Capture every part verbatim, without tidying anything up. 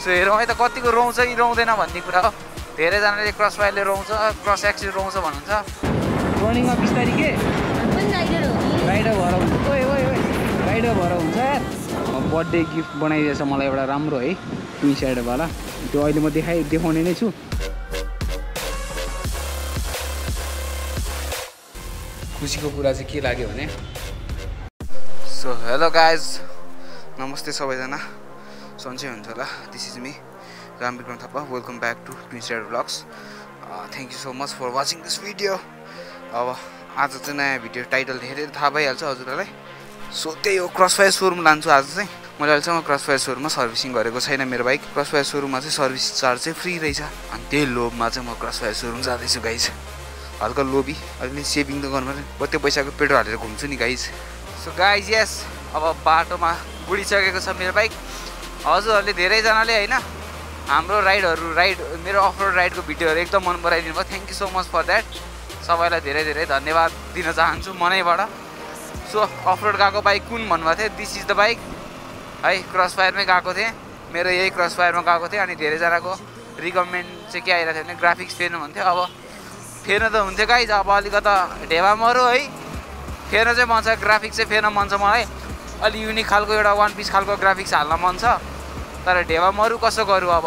So हेरौँ है त कतिको रोउँछ कि रोउँदैन भन्ने कुरा हो। धेरैजनाले क्रस फायरले रोउँछ, क्रस एक्सिस रोउँछ भन्नुहुन्छ। रनिङमा बिस्तारी के राइडर हो, राइडर भएर हुन्छ। ओए ओए ओए राइडर भएर हुन्छ। बर्थडे गिफ्ट बनाइदिएछ मलाई एउटा राम्रो है टी सर्टवाला, त्यो अहिले म देखाइ देखाउने नै छु। खुसीको कुरा चाहिँ के लाग्यो भने सो हेलो गाइज, नमस्ते सबैजना, सन्चै हुन्छ होला। This is me Ram Bikram Thapa, welcome back to twins rider blogs. Thank you so much for watching this video. अब आज चाहिँ नयाँ भिडियो टाइटल हेरेर थाहा भइहाल्छ हजुरहरूलाई। सो त्यही हो, क्रसफायर सोरुम लान्छु आज चाहिँ। मैले अहिलेसम्म क्रसफायर सोरुममा सर्भिसिङ गरेको छैन मेरो बाइक। क्रसफायर सोरुममा चाहिँ सर्भिस चार्ज चाहिँ फ्री रहेछ, अनि त्यही लोभमा चाहिँ म क्रसफायर सोरुम जाँदैछु गाइज। हल्का लोभी, अलिअलि सेभिङ त गर्नु पर्यो, त्यो पैसाको पेट्रोल हालेर घुम्छु नि गाइज। सो गाइज यस, अब बाटोमा गुडिसकेको छ मेरो बाइक। हजुरहरूले धेरैजनाले होइन हाम्रो राइडहरू राइड मेरो अफरोड राइडको भिडियोहरू एकदम मन पराइदिनु भयो। Thank you so much for that. सबैलाई धेरै धेरै धन्यवाद दिन चाहन्छु मनैबाट। सो अफरोड गएको बाइक कुन भन्नुभएको थियो, दिस इज द बाइक है। क्रसफायरमै गएको थिएँ, मेरो यही क्रसफायरमा गएको थिएँ। अनि धेरैजनाको रिकमेन्ड चाहिँ के आइरहेको थियो भने ग्राफिक्स फेर्नु भन्थ्यो। अब फेर्न त हुन्थ्यो गाइज, अब अलिकता ढेवा मरो है, फेर्न चाहिँ मन छ, ग्राफिक्स चाहिँ फेर्न मन छ मलाई। अलि युनिक खालको एउटा वान पिस खालको ग्राफिक्स हाल्न मन छ, तर ढेवा मरू कसो गरौँ अब।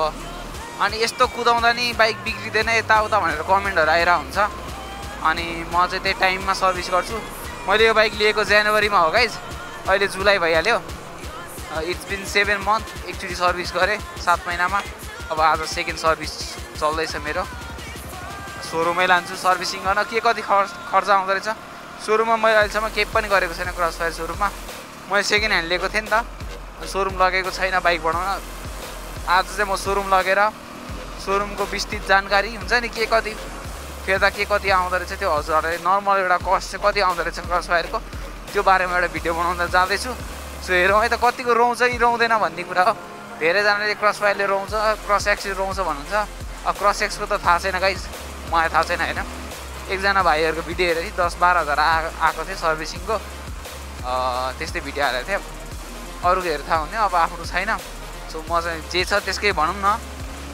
अनि यस्तो कुदाउँदा नि बाइक बिग्रिँदैन यताउता भनेर कमेन्टहरू आएर हुन्छ। अनि म चाहिँ त्यही टाइममा सर्भिस गर्छु। मैले यो बाइक लिएको जनवरीमा हो गाइज, अहिले जुलाई भइहाल्यो। इट्स बिन सेभेन मन्थ एकचोटि सर्भिस गरेँ सात महिनामा। अब आज सेकेन्ड सर्भिस चल्दैछ मेरो। सोरुमै लान्छु सर्भिसिङ गर्न। के कति खर्च खर्च आउँदो रहेछ सोरुममा? मैले अहिलेसम्म केही पनि गरेको छैन क्रसफायर सोरुममा। मैले सेकेन्ड ह्यान्ड लिएको थिएँ नि त, सोरुम लगेको छैन बाइक बनाउन। आज चाहिँ म सोरुम लगेर सोरुमको विस्तृत जानकारी हुन्छ नि, के कति फेर्दा के कति आउँदो रहेछ, त्यो हजुरहरूले नर्मल एउटा कस्ट चाहिँ कति आउँदो रहेछ क्रसफायरको, त्यो बारेमा एउटा भिडियो बनाउँदा जाँदैछु। सो हेरौँ है त कतिको रोउँछ कि रोउँदैन भन्ने कुरा हो। धेरैजनाले क्रसफायरले रोउँछ, क्रस एक्सले रोउँछ भन्नुहुन्छ। अब क्रस एक्सको त थाहा छैन गाइज, मलाई थाहा छैन होइन। एकजना भाइहरूको भिडियो हेरेँ, दस बाह्र हजार आ आएको थियो सर्भिसिङको, त्यस्तै भिडियो हालेको थिएँ। अरूको हेरेर थाहा हुने, अब आफ्नो छैन। सो म चाहिँ जे छ त्यसकै भनौँ न,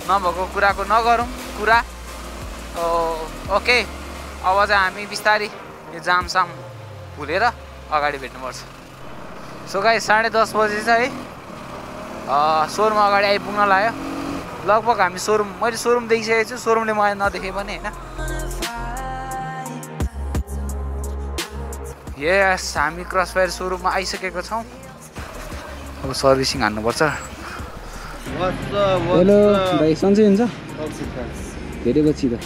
नभएको कुराको नगरौँ कुरा। ओके, अब चाहिँ हामी बिस्तारी यो जामसाम भुलेर अगाडि भेट्नुपर्छ। सो गाइस साढे दस बजी छ है, सोरुम अगाडि आइपुग्न लाग्यो। लगभग हामी सोरुम, मैले सोरुम देखिसकेको छु, सोरुमले मलाई नदेखेँ पनि होइन। यस, हामी क्रसफायर सोरुममा आइसकेको छौँ। अब सर्भिसिङ हान्नुपर्छ। हेलो भाइ, सन्चै हुन्छ? धेरै पछि त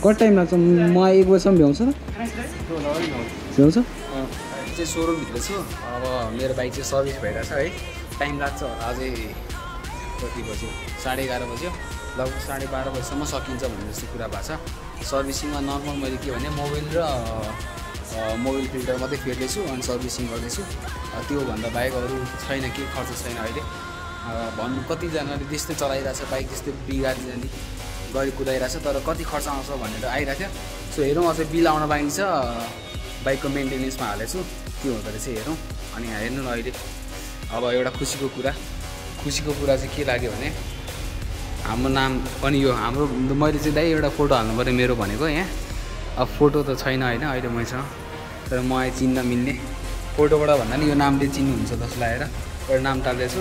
कति टाइम लाग्छ? म एक बजीसम्म भ्याउँछ त भ्याउँछ। चाहिँ सोरुमभित्र छु। अब मेरो बाइक चाहिँ सर्भिस भइरहेछ है। टाइम लाग्छ होला, अझै कति बज्यो, साढे एघार बज्यो, लगभग साढे बाह्र बजीसम्म सकिन्छ भन्ने जस्तो कुरा भएको छ। सर्भिसिङमा नर्मल मैले के भने मोबिल र मोबिल फिल्टर मात्रै फेर्दैछु अनि सर्भिसिङ गर्दैछु। त्योभन्दा बाहेक अरू छैन, केही खर्च छैन अहिले। भन्नु कतिजनाले त्यस्तै चलाइरहेछ बाइक, त्यस्तै बिगारिजाने गरी कुदाइरहेछ, तर कति खर्च आउँछ भनेर आइरहेको थियो। सो हेरौँ, अझै बिल आउन बाँकी छ, बाइकको मेन्टेनेन्समा हालेछु, त्यो हुँदो रहेछ हेरौँ। अनि हेर्नु न अहिले, अब एउटा खुसीको कुरा, खुसीको कुरा चाहिँ के लाग्यो भने हाम्रो नाम पनि यो हाम्रो, मैले चाहिँ दाइ एउटा फोटो हाल्नु पऱ्यो मेरो भनेको यहाँ। अब फोटो त छैन होइन अहिले मैसँग, तर मलाई चिन्न मिल्ने, फोटोबाट भन्दा नि यो नामले चिन्नुहुन्छ जसलाई आएर एउटा नाम टाल्दैछु।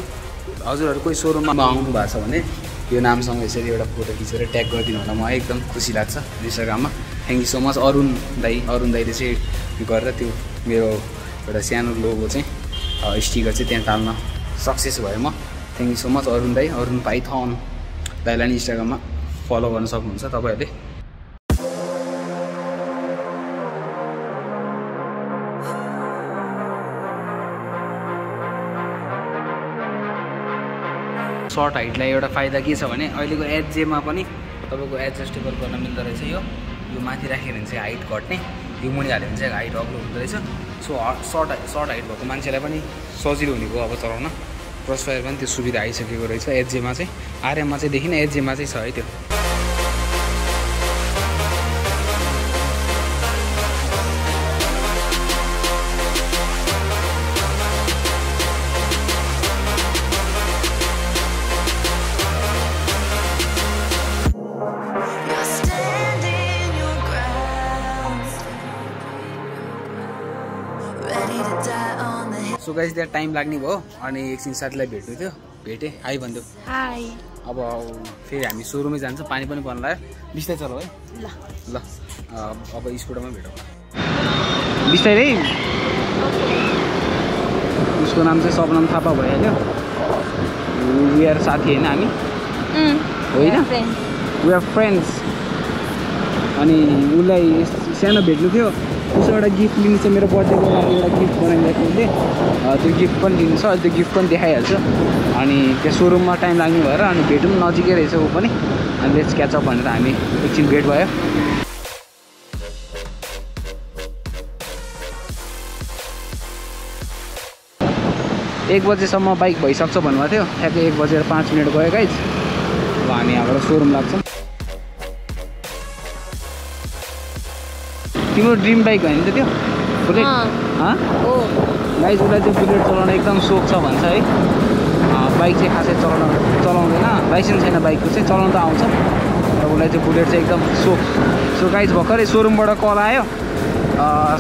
हजुरहरू कोही सोरुममा आउनु भएको छ भने यो नामसँग यसरी एउटा फोटो खिचेर ट्याग गरिदिनु होला, मलाई एकदम खुसी लाग्छ इन्स्टाग्राममा। Thank you so much Arun दाई। अरुण दाईले चाहिँ गरेर त्यो मेरो एउटा सानो लोगो चाहिँ स्टिकर चाहिँ त्यहाँ टाल्न सक्सेस भयो म। Thank you so much Arun दाई, अरुण भाइ थन दाइलाई नि इन्स्टाग्राममा फलो गर्न सक्नुहुन्छ तपाईँहरूले। सर्ट हाइटलाई एउटा फाइदा के छ भने अहिलेको एचजेमा पनि तपाईँको एडजस्टेबल गर्न मिल्दो रहेछ यो। यो माथि राख्यो भने चाहिँ हाइट घट्ने, यो मुनि हाल्यो भने चाहिँ हाइट अग्लो हुँदो रहेछ। सो सर्ट सर्ट हाइट भएको मान्छेलाई पनि सजिलो हुनेको अब चलाउन। क्रसफायर पनि त्यो सुविधा आइसकेको रहेछ एचजेमा चाहिँ, आरएममा चाहिँ देखिन, एचजेमा चाहिँ छ है त्यो। गाइस त्यहाँ टाइम लाग्ने भयो अनि एकछिन साथीलाई भेट्नु थियो भेटेँ हाई भन्दै हाई। अब फेरि हामी सुरुमै जान्छौँ पानी पनि पर्न लाग्यो बिस्तारै चलौ है ल ल अब स्कुटरमा भेटौँ बिस्तारै। उसको नाम चाहिँ सबनाम थापा भयो हैन वी आर साथी हैन हामी होइन वी आर फ्रेन्ड्स अनि उलाई सानो भेट्नु थियो उसको एउटा गिफ्ट लिनु छ मेरो बर्थडेको लागि एउटा गिफ्ट बनाइरहेको उसले त्यो गिफ्ट पनि लिनु छ अहिले त्यो गिफ्ट पनि देखाइहाल्छ अनि त्यो सोरुममा टाइम लाग्ने भएर अनि भेटौँ नजिकै रहेछ ऊ पनि अनि लेट्स क्याच अप भनेर हामी एकछिन भेट भयो। एक बजेसम्म बाइक भइसक्छ भन्नुभएको थियो ठ्याक्कै एक बजेर पाँच मिनट गयो गाइज। अब हामी यहाँबाट सोरुम लाग्छौँ। तिम्रो ड्रिम बाइक होइन त त्यो बुलेट हो गाइज उसलाई चाहिँ बुलेट चलाउन एकदम सोख छ भन्छ है बाइक चाहिँ खासै चलाउन चलाउँदैन लाइसेन्स छैन बाइकको चाहिँ चलाउन त आउँछ र उसलाई चाहिँ बुलेट चाहिँ एकदम सोख। सो गाइज भर्खरै सोरुमबाट कल आयो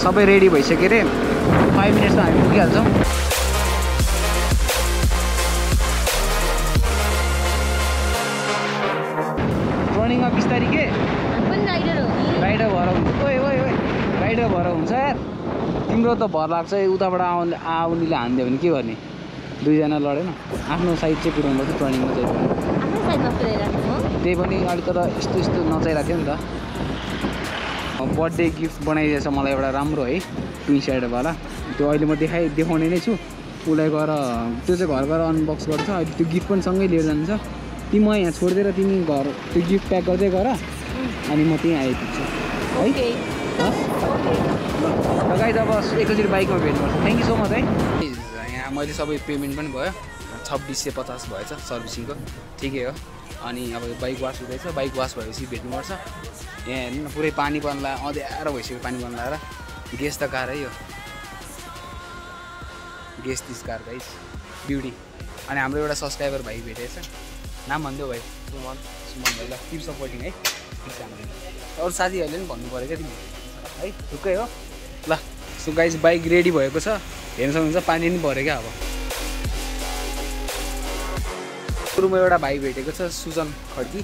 सबै रेडी भइसक्यो अरे फाइभ मिनट्समा हामी पुगिहाल्छौँ। रनिङमा बिस्तारी के राइडर भएर ओए ओए ओए राइडर भएर हुन्छ यार तिम्रो त भर लाग्छ उताबाट आउने आउनेले हान्दियो भने के गर्ने दुईजना लडेन आफ्नो साइड चाहिँ पुऱ्याउनु पर्छ ट्रनिङमा चाहिँ त्यही पनि अलिक त यस्तो यस्तो नचाहिरहेको थियो नि त। बर्थडे गिफ्ट बनाइदिएछ मलाई एउटा राम्रो है ट्विन्स राइडरवाला त्यो अहिले म देखाइ देखाउने नै छु उसलाई गएर त्यो चाहिँ घर गएर अनबक्स गर्छ अहिले त्यो गिफ्ट पनि सँगै लिएर जान्छ तिमी म यहाँ छोडिदिएर तिमी घर त्यो गिफ्ट प्याक गर्दै गर अनि म त्यहीँ आइपुग्छु है। गाइज अब एकैचोटि बाइकमा भेट्नुपर्छ थ्याङ्क यू सो मच है। यहाँ मैले सबै पेमेन्ट पनि भयो छब्बिस सय पचास भएछ सर्भिसिङको ठिकै हो अनि अब बाइक वास हुँदैछ बाइक वास भएपछि भेट्नुपर्छ। यहाँ हेर्नु न पुरै पानी पर्न ला अँध्यारो भइसक्यो पानी पर्न लाएर गेस त कार है यो guess this car guys beauty. अनि हाम्रो एउटा सब्सक्राइबर भाइ भेटेछ नाम भनिदेऊ भाइ सुमन सुमन भाइ ल किप सपोर्टिङ है अरू साथीहरूले पनि भन्नु पऱ्यो क्या तिमी है ढुक्कै हो ल। सो गाइज बाइक रेडी भएको छ हेर्न सक्नुहुन्छ पानी पनि पऱ्यो क्या। अब सुरुमा एउटा भाइ भेटेको छ सुजन खड्की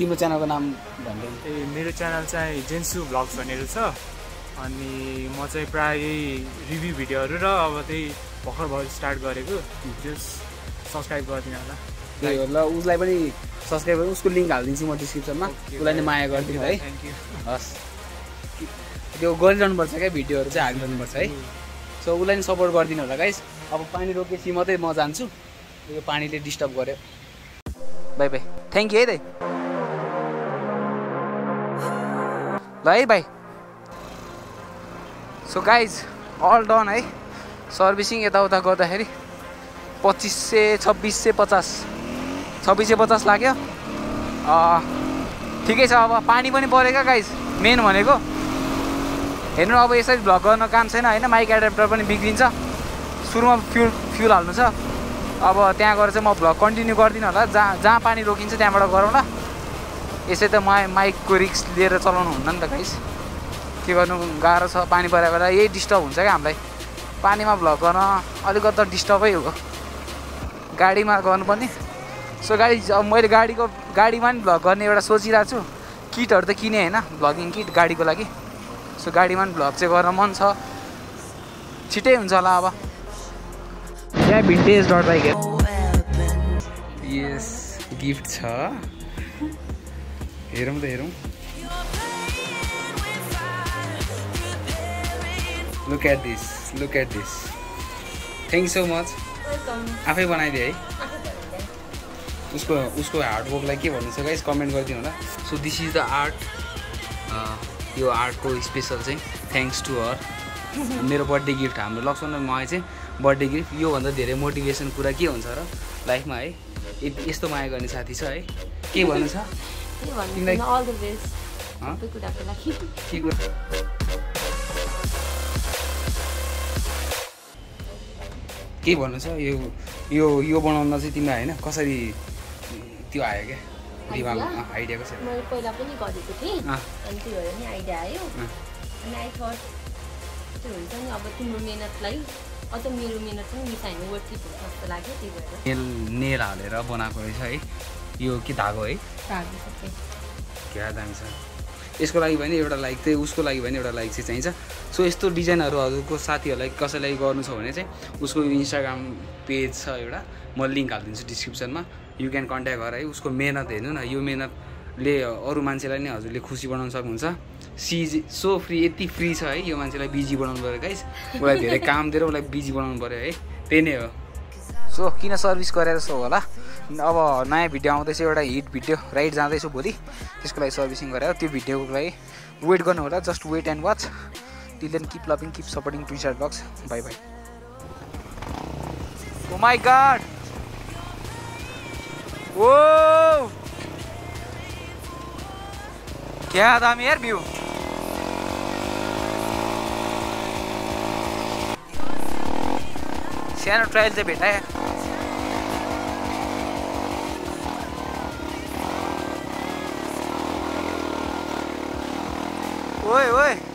तिम्रो च्यानलको नाम भन्दै ए मेरो च्यानल चाहिँ जेन्सु ब्लग्स भनेर छ अनि म चाहिँ प्रायः रिभ्यू भिडियोहरू र अब त्यही भर्खर भर्खर स्टार्ट गरेको जस सब्सक्राइब गरिदिनु होला त्यही हो ल उसलाई पनि सब्सक्राइब उसको लिङ्क हालिदिन्छु म डिस्क्रिप्सनमा उसलाई नै माया गरिदिनु है थ्याङ्क यू हस् त्यो गरिरहनुपर्छ क्या भिडियोहरू चाहिँ हालिरहनुपर्छ है। सो उसलाई नि सपोर्ट गरिदिनु होला गाइज। अब पानी रोकेपछि मात्रै म जान्छु यो पानीले डिस्टर्ब गर्यो बाई बाई थ्याङ्क यू है दाइ ल है bye. So guys all done है सर्भिसिङ यताउता गर्दाखेरि पच्चिस सय छब्बिस सय पचास छब्बिस सय पचास लाग्यो ठिकै छ। अब पानी पनि पऱ्यो क्या गाइज मेन भनेको हेर्नु अब यसरी भ्लग गर्न काम छैन होइन माइक एडाप्टर पनि बिग्रिन्छ सुरुमा फ्युल फ्युल हाल्नु छ अब त्यहाँ गएर चाहिँ म भ्लग कन्टिन्यू गर्दिनँ होला जहाँ जहाँ पानी रोकिन्छ त्यहाँबाट गरौँ न यसै त मा माइकको रिस्क लिएर चलाउनु हुन्न नि त गाइज के गर्नु गाह्रो छ पानी परेको बेला यही डिस्टर्ब हुन्छ क्या हामीलाई पानीमा भ्लग गर्न अलिकति डिस्टर्बै हो गाडीमा गर्नुपर्ने। सो गाडी अब मैले गाडीको गाडीमा पनि भ्लग गर्ने एउटा सोचिरहेको छु किटहरू त किने होइन भ्लगिङ किट गाडीको लागि सो गाडीमा पनि भ्लग चाहिँ गर्न मन छ छिटै हुन्छ होला। अब यहाँ भिन्टेज डट बाइक यस गिफ्ट छ हेरौँ त हेरौँ look at this look at this thank you so much आफै बनाइदिए है उसको उसको हार्डवर्कलाई के भन्नु छ गाइस कमेन्ट गरिदिनु होला। So this is the art यो आर्टको स्पेसल चाहिँ थ्याङ्क्स टु हर मेरो बर्थडे गिफ्ट हाम्रो लक्ष्मण माया चाहिँ बर्थडे गिफ्ट योभन्दा धेरै मोटिभेसन कुरा के हुन्छ र लाइफमा है यस्तो माया गर्ने साथी छ है के भन्नु छ के भन्नु छ यो यो यो बनाउन चाहिँ तिमीलाई होइन कसरी त्यो आयो क्या दिमागमा आइडिया कसरी मैले पहिला पनि गरेको थिएँ अनि त्यो भएर नि आइडिया आयो अनि आई थट त्यो हुन्छ नि अब तिम्रो मेहनतलाई अझ मेरो मेहनत पनि मिसाइनु वर्ती भयो जस्तो लाग्यो। त्यही भएर नेल नेल हालेर बनाएको रहेछ है यो, कि धागो है? धागो सके क्या दामी छ। यसको लागि भने एउटा लाइक चाहिँ, उसको लागि भने एउटा लाइक चाहिँ चाहिन्छ। सो यस्तो डिजाइनहरु हजुरको साथीहरुलाई कसैलाई गर्नु छ भने चाहिँ उसको इन्स्टाग्राम पेज छ एउटा, म लिंक हाल्दिन्छु डिस्क्रिप्सनमा, यु क्यान कन्ट्याक्ट गर है। उसको मेहनत हेर्नु न, यो मेहनतले अरु मान्छेलाई नि हजुरले खुसी बनाउन सक्नुहुन्छ। सी सो फ्री, यति फ्री छ है यो मान्छेलाई बिजी बनाउनु पऱ्यो गाइस। उसलाई धेरै काम दिएर उसलाई बिजी बनाउनु पऱ्यो है, त्यही नै हो। सो किन सर्भिस गरेर सो होला। अब नयाँ भिडियो आउँदैछ एउटा हिट भिडियो, राइड जाँदैछु भोलि, त्यसको लागि सर्भिसिङ गरेर त्यो भिडियोको लागि वेट गर्नु होला। Just wait and watch. Till then keep loving, keep supporting twins rider blogs. Bye bye. Oh my god, oh क्या दामी यार भ्यू। सानो ट्रायल चाहिँ भेटाए। ओए ओए।